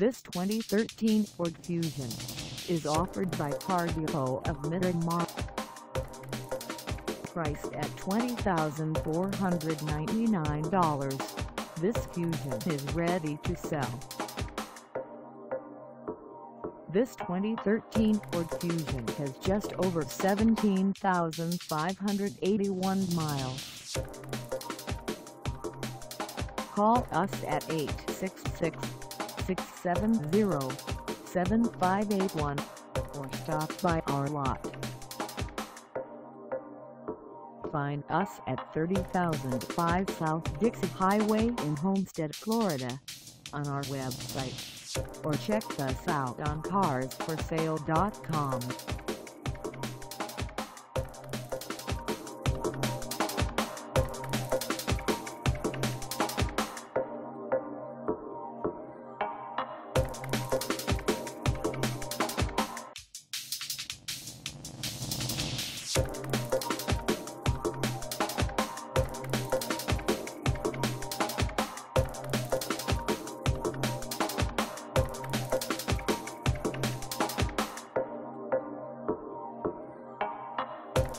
This 2013 Ford Fusion is offered by Car Depot of Miramar. Priced at $20,499, this Fusion is ready to sell. This 2013 Ford Fusion has just over 17,581 miles. Call us at 866-670-7581 or stop by our lot. Find us at 30,005 South Dixie Highway in Homestead, Florida, on our website, or check us out on carsforsale.com.